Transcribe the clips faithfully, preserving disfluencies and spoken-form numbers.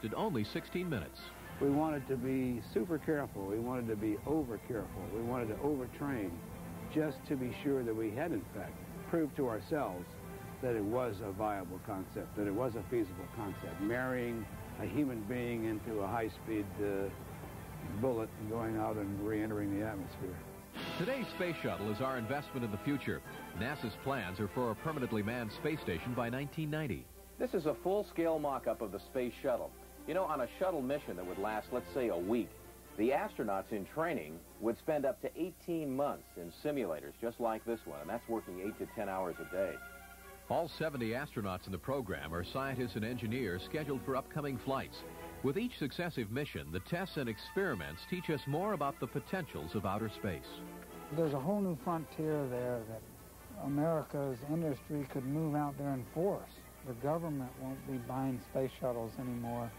lasted only sixteen minutes. We wanted to be super careful. We wanted to be over careful. We wanted to overtrain just to be sure that we had, in fact, proved to ourselves that it was a viable concept, that it was a feasible concept. Marrying a human being into a high-speed uh, bullet and going out and re-entering the atmosphere. Today's space shuttle is our investment in the future. NASA's plans are for a permanently manned space station by nineteen ninety. This is a full-scale mock-up of the space shuttle. You know, on a shuttle mission that would last, let's say, a week, the astronauts in training would spend up to eighteen months in simulators just like this one, and that's working eight to ten hours a day. All seventy astronauts in the program are scientists and engineers scheduled for upcoming flights. With each successive mission, the tests and experiments teach us more about the potentials of outer space. There's a whole new frontier there that America's industry could move out there and force. The government won't be buying space shuttles anymore.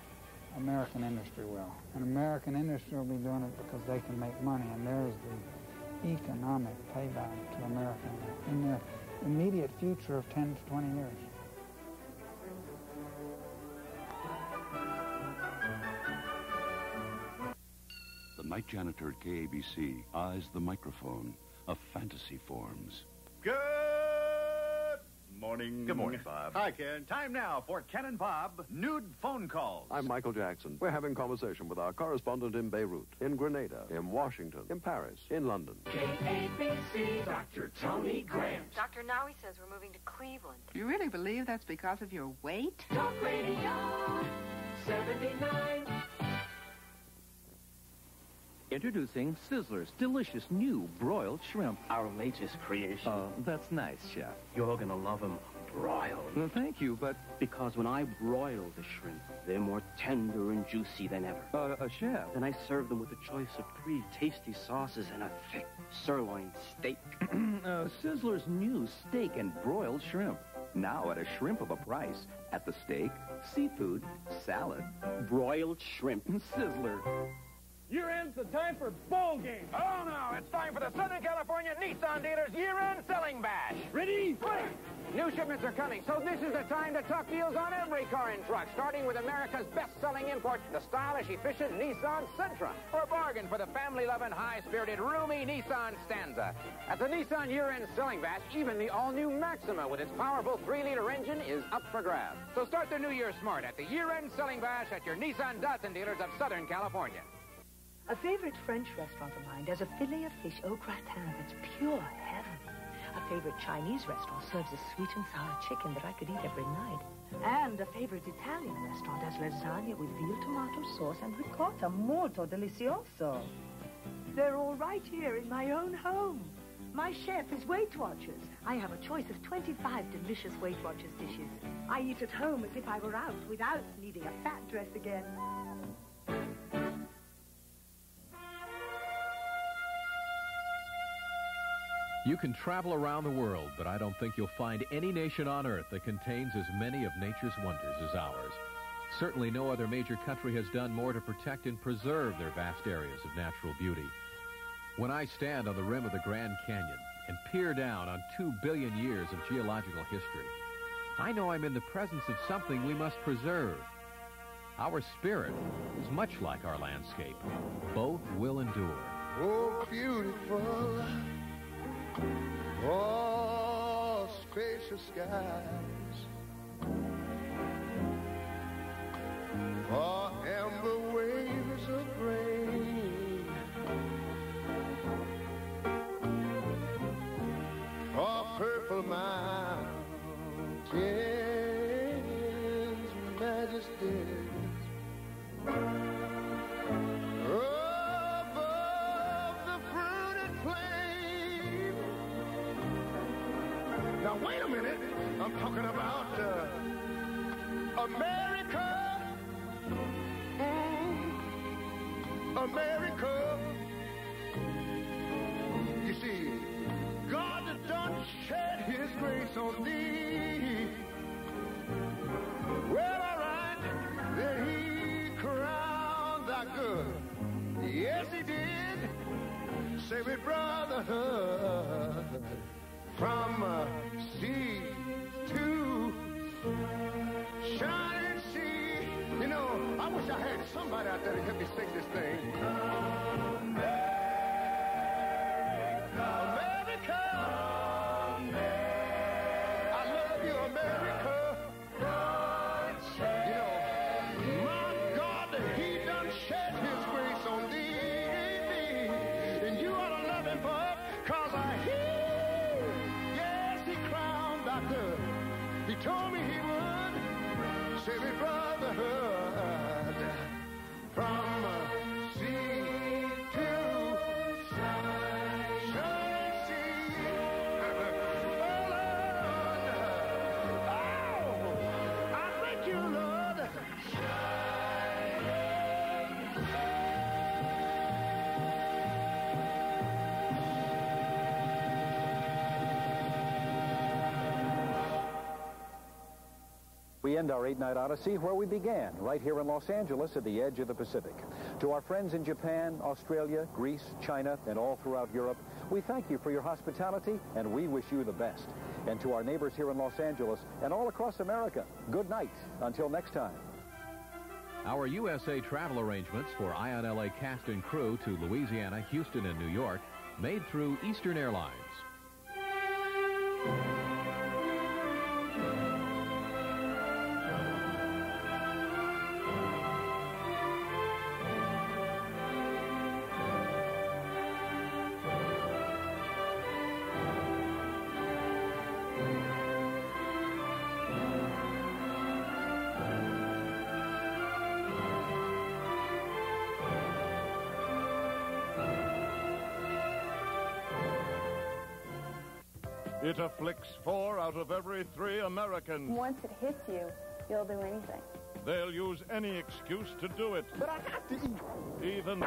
American industry will. And American industry will be doing it because they can make money, and there's the economic payback to America in the immediate future of ten to twenty years. The night janitor at K A B C eyes the microphone of fantasy forms. Good morning. Good morning, Bob. Hi, Ken. Time now for Ken and Bob Nude Phone Calls. I'm Michael Jackson. We're having conversation with our correspondent in Beirut, in Grenada, in Washington, in Paris, in London. K A B C, Doctor Toni Grant. Doctor, now he says we're moving to Cleveland. Do you really believe that's because of your weight? Talk Radio seventy-nine. Introducing Sizzler's delicious new broiled shrimp. Our latest creation. Oh, uh, that's nice, Chef. You're gonna love them broiled. Well, thank you, but... Because when I broil the shrimp, they're more tender and juicy than ever. Uh, uh Chef? Then I serve them with a choice of three tasty sauces and a thick sirloin steak. uh, Sizzler's new steak and broiled shrimp. Now at a shrimp of a price. At the steak, seafood, salad. Broiled shrimp. Sizzler. Year end's the time for ball games. Oh, no, it's time for the Southern California Nissan dealers' year-end selling bash. Ready? Ready! New shipments are coming, so this is the time to talk deals on every car and truck, starting with America's best-selling import, the stylish, efficient Nissan Sentra, or bargain for the family-loving, high-spirited, roomy Nissan Stanza. At the Nissan year-end selling bash, even the all-new Maxima with its powerful three liter engine is up for grabs. So start the new year smart at the year-end selling bash at your Nissan Datsun dealers of Southern California. A favorite French restaurant of mine does a fillet of fish au gratin that's pure heaven. A favorite Chinese restaurant serves a sweet and sour chicken that I could eat every night. And a favorite Italian restaurant has lasagna with veal tomato sauce and ricotta, molto delicioso. They're all right here in my own home. My chef is Weight Watchers. I have a choice of twenty-five delicious Weight Watchers dishes. I eat at home as if I were out without needing a fat dress again. You can travel around the world, but I don't think you'll find any nation on Earth that contains as many of nature's wonders as ours. Certainly no other major country has done more to protect and preserve their vast areas of natural beauty. When I stand on the rim of the Grand Canyon and peer down on two billion years of geological history, I know I'm in the presence of something we must preserve. Our spirit is much like our landscape. Both will endure. Oh, beautiful. Oh, spacious skies, oh, amber waves of rain, oh, purple mountains, majesties. Now, wait a minute. I'm talking about uh, America. Mm. America. You see, God has done shed his grace on thee. Well, all right, then he crowned thy good. Yes, he did. Save it, brotherhood. From uh, sea to shining sea, you know, I I heard somebody out there that helped me sing this thing. America. America. America. I love you, America. You know, my God, he done shed his grace on thee. And you ought to love him for it, cause I hear. Yes, he crowned thy good. He told me he would. Save me, brotherhood. From sea to shining sea, oh Lord, oh, I thank you, Lord. We end our eight-night odyssey where we began, right here in Los Angeles at the edge of the Pacific. To our friends in Japan, Australia, Greece, China, and all throughout Europe, we thank you for your hospitality, and we wish you the best. And to our neighbors here in Los Angeles and all across America, good night. Until next time. Our U S A travel arrangements for Eye on L A cast and crew to Louisiana, Houston, and New York, made through Eastern Airlines. It afflicts four out of every three Americans. Once it hits you, you'll do anything. They'll use any excuse to do it. But I have to eat. Even...